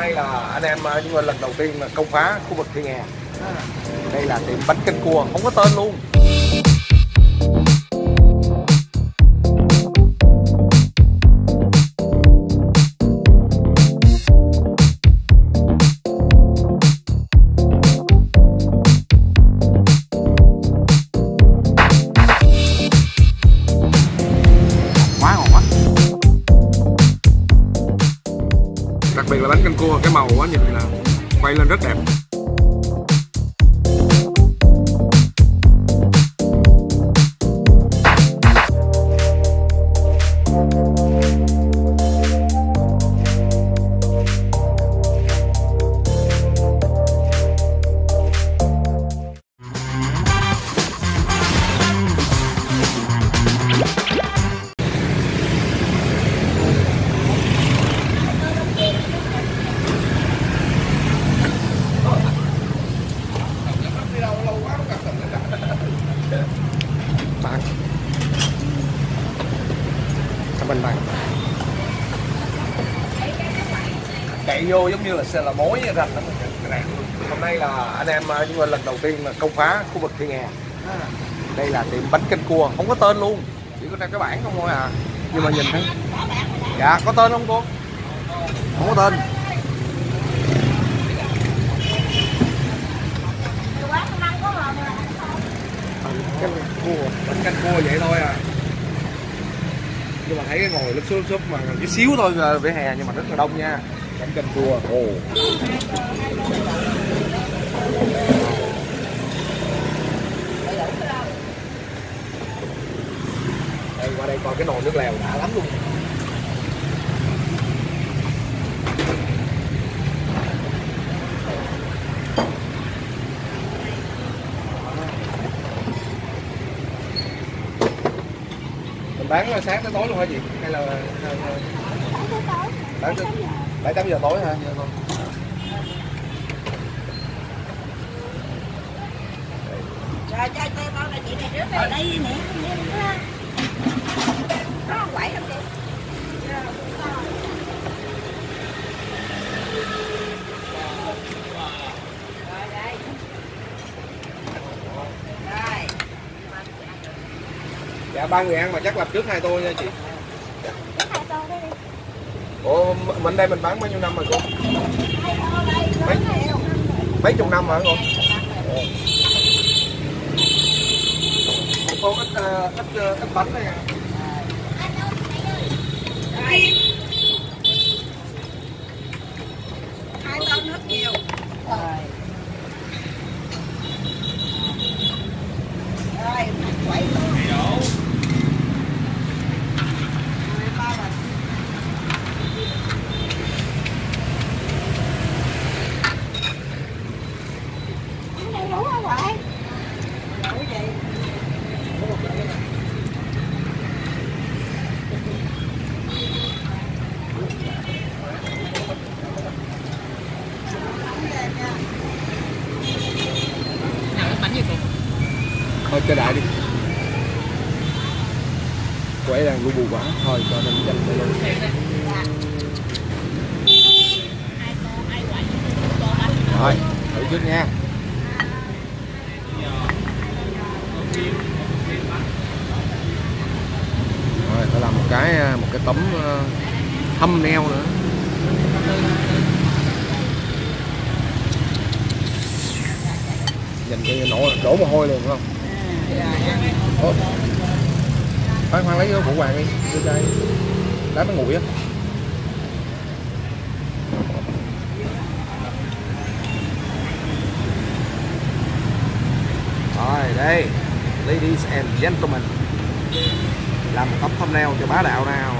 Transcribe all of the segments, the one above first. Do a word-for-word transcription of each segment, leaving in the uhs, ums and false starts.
Đây là anh em chúng mình lần đầu tiên mà công phá khu vực Thị Nghè. Đây là tiệm bánh canh cua không có tên luôn. Đặc biệt là bánh canh cua, cái màu quá nhìn là quay lên rất đẹp. Mình bằng chạy vô giống như là xe là mối rạch đó. Hôm nay là anh em chúng mình lần đầu tiên mà công phá khu vực Thị Nghè. Đây là tiệm bánh canh cua không có tên luôn, chỉ có treo cái bảng không thôi à, nhưng mà nhìn thấy dạ có tên không cô? Không có tên. Bánh canh cua vậy thôi à, nhưng mà thấy cái ngồi lúc xúc xúc mà chút xíu thôi về vỉa hè, nhưng mà rất là đông nha. Bánh canh cua ồ đây, qua đây coi cái nồi nước lèo đã lắm luôn. Bán sáng tới tối luôn hả chị? Hay là bán tới bảy tám giờ tối hả? Rồi cho tôi bao là chị này trước đây đây nè. Có không quậy không chị? Dạ ba người ăn mà chắc làm trước hai tô nha chị. Trước hai tô đây đi. Ủa mình đây mình bán bao nhiêu năm rồi cô? Mấy, mấy chục năm hả cô? Một tô ít ít ít bánh đây à. Hai tô nước nhiều. Rồi. Quậy thôi cho đại đi, cô ấy đang bù quá thôi cho nên chanh cho luôn. Rồi thử trước nha. Rồi phải làm một cái một cái tấm thumbnail nữa. Nhìn cái nổ đổ mồ hôi liền phải không? Khoan khoan lấy cái củ hoàng đi, đưa đây đá nó nguội á. Rồi đây, ladies and gentlemen, làm một tấm thumbnail cho bá đạo nào.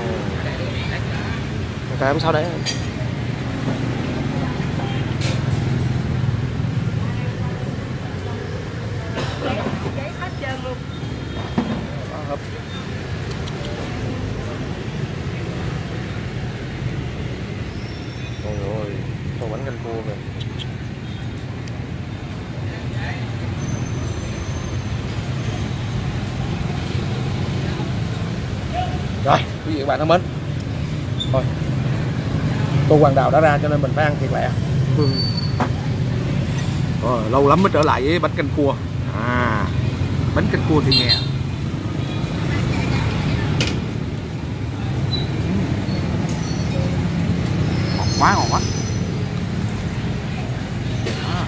Người ta không sao đấy. Bánh canh cua kìa. Rồi quý vị và các bạn thân mến, thôi tô hoàng đào đã ra cho nên mình phải ăn thiệt lẹ. Ừ. Rồi, lâu lắm mới trở lại với bánh canh cua. À, bánh canh cua Thị Nghè. Ngọt quá, ngọt quá. À.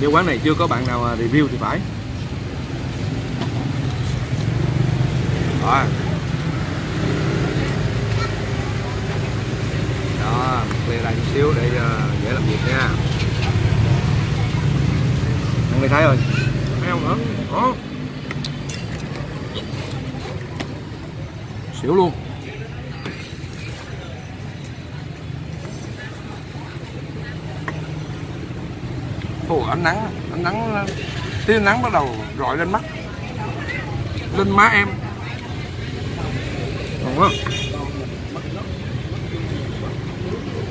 Nếu quán này chưa có bạn nào review thì phải. Rồi. Đó, clear ra chút xíu để uh, dễ làm việc nha. Mọi người thấy rồi. Thấy không nữa? Đó. Xỉu luôn. Ồ, ánh nắng, ánh nắng, tia nắng bắt đầu rọi lên mắt, lên má em. Ngon quá.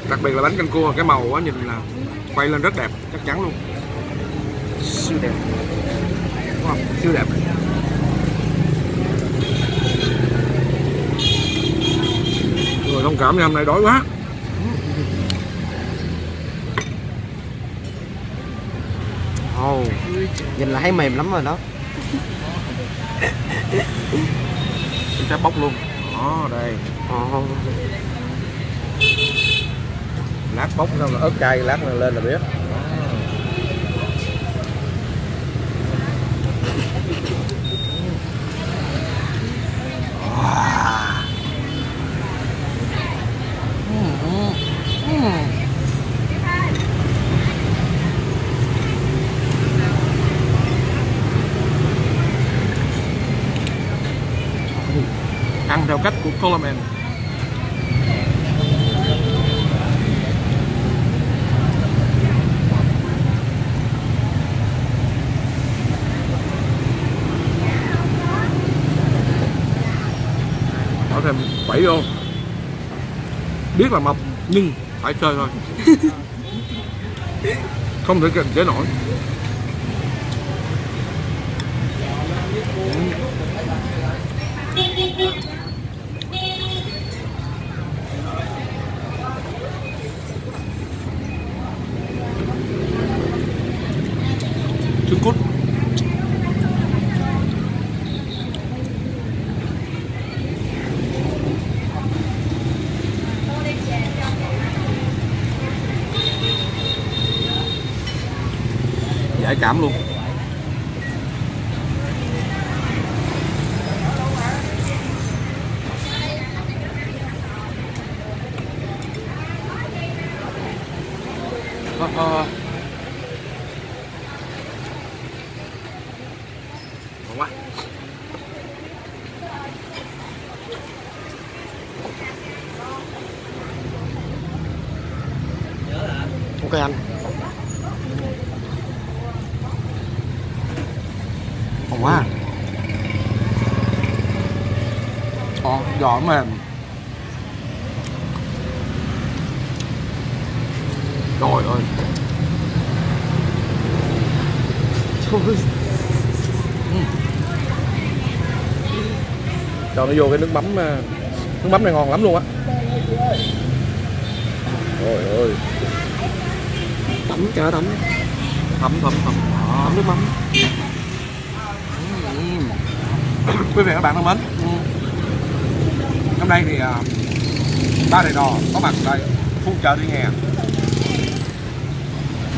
Đặc biệt là bánh canh cua, cái màu quá nhìn là quay lên rất đẹp, chắc chắn luôn. Siêu đẹp. Đúng không? Siêu đẹp. Rồi thông cảm nha, hôm nay đói quá. Oh, nhìn là thấy mềm lắm rồi đó. Mình sẽ bóc luôn. Đó, đây. Oh. Lát bóc xong là ớt cay, lát là lên là biết. Ăn theo cách của Coloman. Bỏ thêm bảy vô. Biết là mập nhưng phải chơi thôi. Không thể kiềm chế nổi. Cút. Giải cảm luôn. À, à. Quá. Ok anh. Ngon quá. Ồ, giò mềm. Trời ơi. Trời ơi. Cho nó vô cái nước mắm, nước mắm này ngon lắm luôn á. Trời ơi. Tẩm cho tẩm. Tẩm tẩm tẩm. Tẩm nước mắm. Quý vị các bạn thân mến. Hôm nay thì ba đại đò có mặt tại khu chợ Thị Nghè.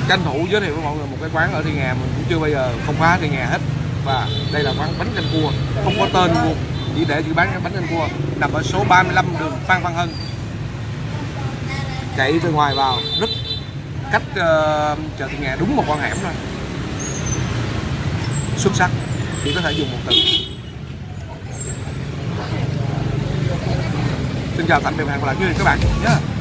Tranh thủ giới thiệu với mọi người một cái quán ở Thị Nghè mình cũng chưa bao giờ không phá Thị Nghè hết. Và đây là quán bánh canh cua, không có tên luôn. Chỉ để chị bán cái bánh canh cua, nằm ở số ba mươi lăm đường Phan Văn Hưng, chạy từ ngoài vào rất cách uh, chợ Thị Nghè đúng một con hẻm rồi. Xuất sắc, chỉ có thể dùng một từ. Xin chào tạm biệt, hẹn gặp lại quý vị các bạn nhé.